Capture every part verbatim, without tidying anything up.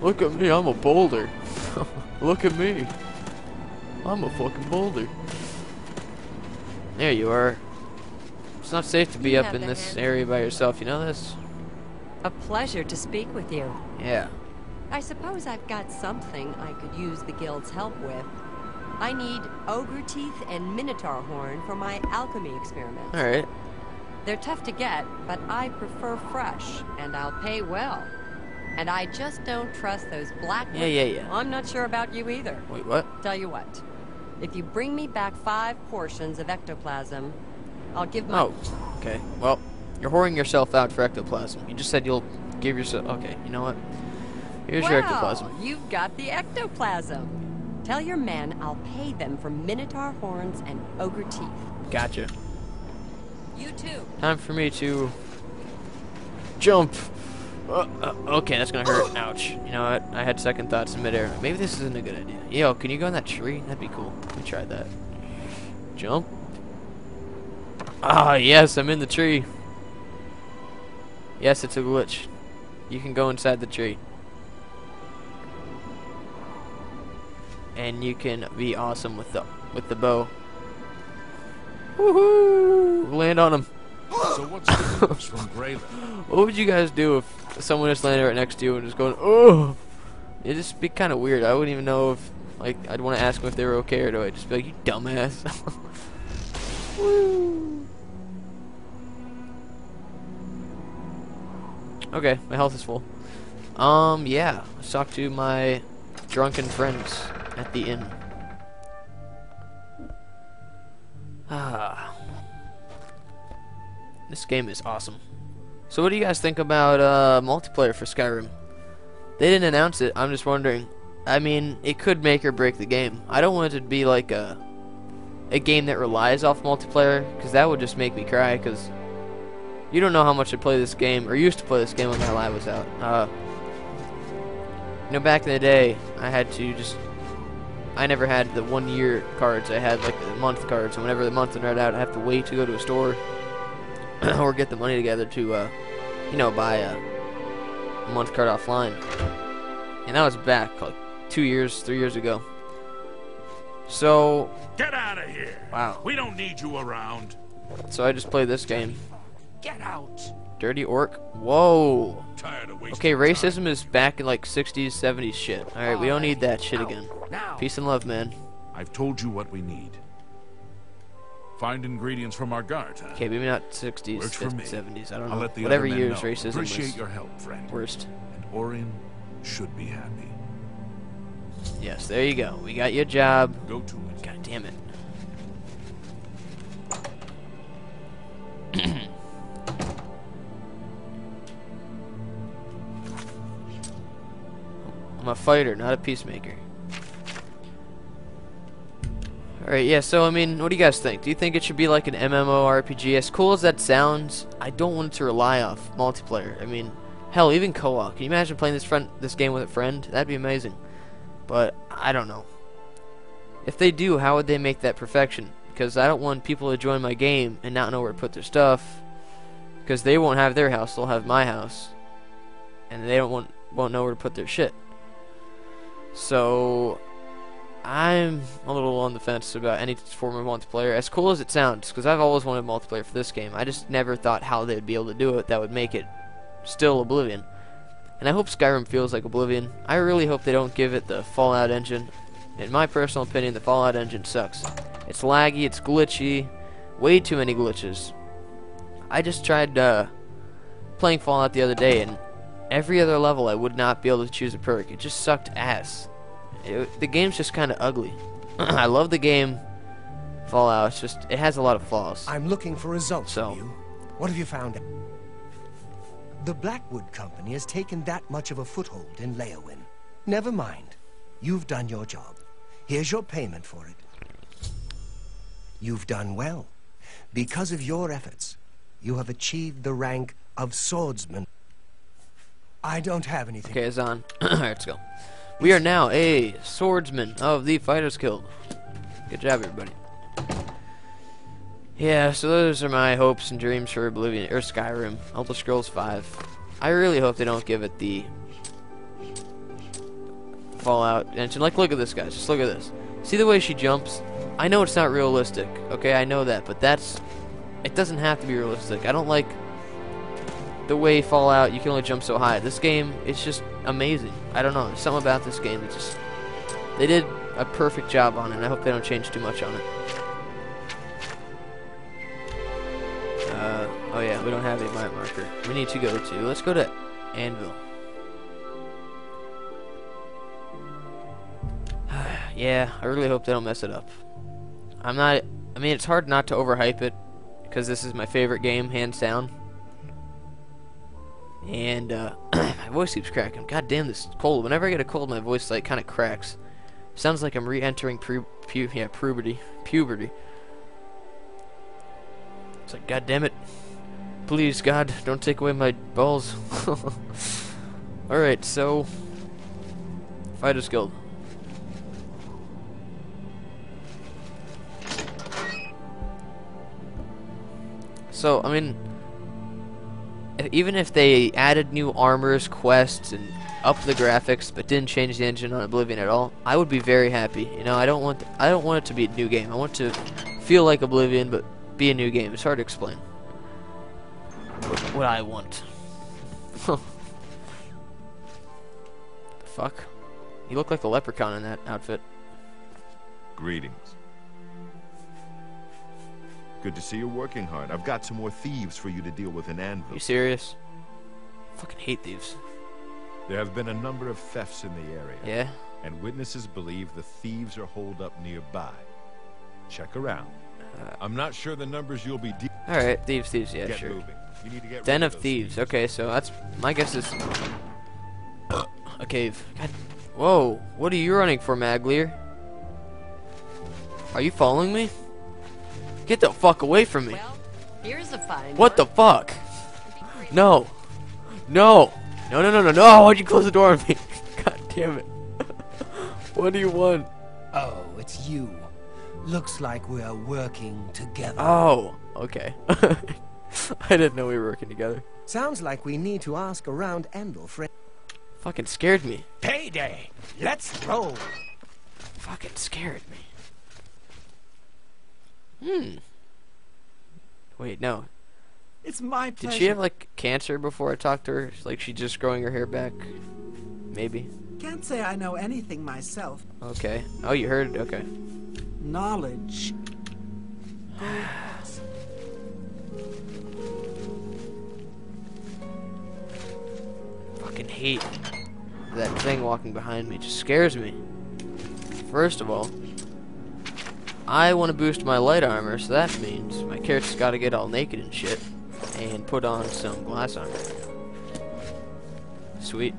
Look at me, I'm a boulder. Look at me. I'm a fucking boulder. There you are. It's not safe to be you up in this hand. area by yourself, you know this? A pleasure to speak with you. Yeah. I suppose I've got something I could use the guild's help with. I need ogre teeth and minotaur horn for my alchemy experiments. Alright. They're tough to get, but I prefer fresh, and I'll pay well. And I just don't trust those black... Yeah, yeah, yeah. I'm not sure about you either. Wait, what? Tell you what. If you bring me back five portions of ectoplasm, I'll give my... Oh, okay. Well, you're whoring yourself out for ectoplasm. You just said you'll give yourself... Okay, you know what? Here's well, your ectoplasm. You've got the ectoplasm. Tell your men I'll pay them for minotaur horns and ogre teeth. Gotcha. You too. Time for me to... jump. Uh, uh, okay, that's gonna hurt. Ouch. You know what? I had second thoughts in midair. Maybe this isn't a good idea. Yo, can you go in that tree? That'd be cool. We tried that. Jump. Ah, yes, I'm in the tree. Yes, it's a glitch. You can go inside the tree. And you can be awesome with the with the bow. Woohoo! Land on him. So what's the difference from Grayland? What would you guys do if someone just landed right next to you and was going, oh? It'd just be kind of weird. I wouldn't even know if, like, I'd want to ask them if they were okay, or do I just be like, you dumbass? Woo. Okay, my health is full. Um, yeah. Let's talk to my drunken friends at the inn. Ah. This game is awesome. So what do you guys think about uh, multiplayer for Skyrim? They didn't announce it. I'm just wondering. I mean, it could make or break the game. I don't want it to be like a a game that relies off multiplayer, because that would just make me cry, because you don't know how much I play this game, or used to play this game when my live was out. Uh, you know, back in the day, I had to just... I never had the one-year cards. I had, like, the month cards, and whenever the month ran out, I have to wait to go to a store or get the money together to, uh, you know, buy a month card offline. And that was back like two years, three years ago. So get out of here! Wow, we don't need you around. So I just played this game. Get out! Dirty orc. Whoa. Tired of okay, racism time. Is back in like sixties, seventies shit. All right, we don't need that shit out. Again. Now. Peace and love, man. I've told you what we need. Find ingredients from our guard. Huh? Okay, maybe not sixties, seventies. I don't know. Whatever years know. Racism Appreciate was your help, friend. Worst. And Orion should be happy. Yes, there you go. We got your job. Go to it. God damn it. I'm a fighter, not a peacemaker. Alright, yeah, so, I mean, what do you guys think? Do you think it should be like an MMORPG? As cool as that sounds, I don't want it to rely off multiplayer. I mean, hell, even co-op. Can you imagine playing this friend, this game with a friend? That'd be amazing. But, I don't know. If they do, how would they make that perfection? Because I don't want people to join my game and not know where to put their stuff. Because they won't have their house, they'll have my house. And they don't want, won't know where to put their shit. So... I'm a little on the fence about any form of multiplayer, as cool as it sounds, because I've always wanted multiplayer for this game. I just never thought how they'd be able to do it that would make it still Oblivion. And I hope Skyrim feels like Oblivion. I really hope they don't give it the Fallout engine. In my personal opinion, the Fallout engine sucks. It's laggy, it's glitchy, way too many glitches. I just tried uh, playing Fallout the other day, and every other level I would not be able to choose a perk. It just sucked ass. It, the game's just kind of ugly. I love the game Fallout. It's just it has a lot of flaws. I'm looking for results. So, from you. What have you found? The Blackwood Company has taken that much of a foothold in Leowin. Never mind. You've done your job. Here's your payment for it. You've done well. Because of your efforts, you have achieved the rank of swordsman. I don't have anything. Okay, it's on. All right, let's go. We are now a swordsman of the Fighters Guild. Good job, everybody. Yeah, so those are my hopes and dreams for Oblivion, or Skyrim, Elder Scrolls five. I really hope they don't give it the Fallout, and like, look at this, guys. Just look at this. See the way she jumps? I know it's not realistic, okay? I know that, but that's... It doesn't have to be realistic. I don't like the way Fallout, you can only jump so high. This game, it's just amazing. I don't know. There's something about this game that just... They did a perfect job on it, and I hope they don't change too much on it. Uh, oh yeah, we don't have a mine marker. We need to go to... Let's go to Anvil. Yeah, I really hope they don't mess it up. I'm not... I mean, it's hard not to overhype it, because this is my favorite game, hands down. And, uh... my voice keeps cracking. God damn, this is cold. Whenever I get a cold, my voice, like, kind of cracks. Sounds like I'm re-entering pu pu yeah, puberty. Puberty. It's like, God damn it. Please, God, don't take away my balls. Alright, so... Fighters Guild. So, I mean, even if they added new armors, quests, and upped the graphics, but didn't change the engine on Oblivion at all, I would be very happy. You know, I don't want th I don't want it to be a new game. I want it to feel like Oblivion, but be a new game. It's hard to explain what, what I want. The fuck? You look like a leprechaun in that outfit. Greetings. Good to see you're working hard. I've got some more thieves for you to deal with in Anvil. Are you serious? I fucking hate thieves. There have been a number of thefts in the area. Yeah? And witnesses believe the thieves are holed up nearby. Check around. Uh, I'm not sure the numbers you'll be dealing with. Alright, thieves, thieves, yeah, get sure. Moving. You need to get Den of thieves. thieves. Okay, so that's... My guess is... a cave. God. Whoa, what are you running for, Maglir? Are you following me? Get the fuck away from me. Well, here's a fine what one. The fuck? No. No. No, no, no, no, no. Why'd you close the door on me? God damn it. What do you want? Oh, it's you. Looks like we're working together. Oh, okay. I didn't know we were working together. Sounds like we need to ask around Anvil, friend. Fucking scared me. Payday. Let's roll. Fucking scared me. Hmm. Wait, no. It's my pleasure. Did she have, like, cancer before I talked to her? Like, she just growing her hair back? Maybe. Can't say I know anything myself. Okay. Oh, you heard? Okay. Knowledge. Fucking hate that thing walking behind me. It just scares me. First of all, I want to boost my light armor, so that means my character's got to get all naked and shit, and put on some glass armor. Sweet.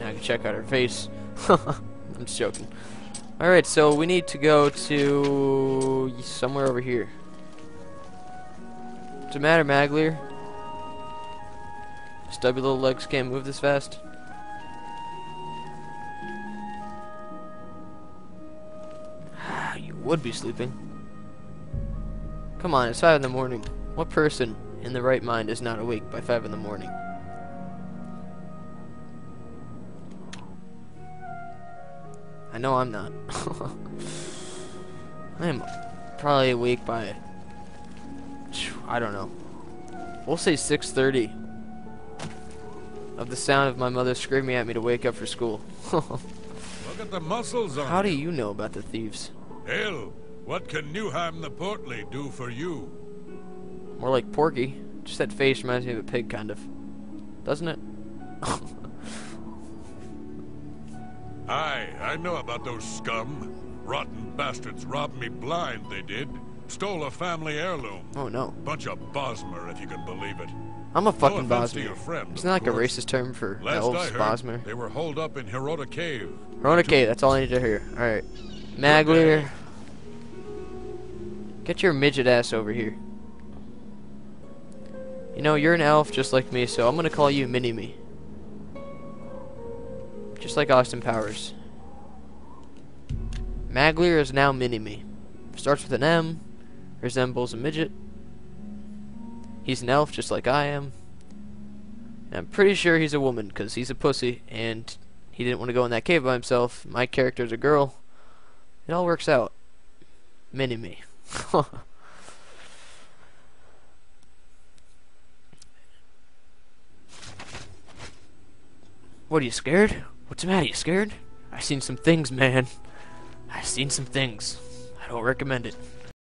Now I can check out her face. I'm just joking. Alright, so we need to go to... somewhere over here. Does it matter, Maglir? Stubby little legs can't move this fast. Would be sleeping. Come on, it's five in the morning. What person in the right mind is not awake by five in the morning? I know I'm not. I am probably awake by, I don't know. We'll say six thirty of the sound of my mother screaming at me to wake up for school. Look at the muscles on How do you know about the thieves? Hell, what can Newham the Portly do for you? More like Porky. Just that face reminds me of a pig, kind of. Doesn't it? Aye, I know about those scum. Rotten bastards robbed me blind, they did. Stole a family heirloom. Oh, no. Bunch of Bosmer, if you can believe it. I'm a fucking no Bosmer. Friend, Isn't that like course. a racist term for Last elves, heard, Bosmer? They were holed up in Heroda Cave. Heroda Cave, that's all I need to hear. Alright. Maglir, get your midget ass over here. You know, you're an elf just like me, so I'm gonna call you Mini-Me. Just like Austin Powers. Maglir is now Mini-Me. Starts with an M, resembles a midget. He's an elf just like I am. And I'm pretty sure he's a woman, because he's a pussy, and he didn't want to go in that cave by himself. My character's a girl. It all works out. Mini-Me. What, are you scared? What's the matter? You scared? I seen some things, man. I seen some things. I don't recommend it.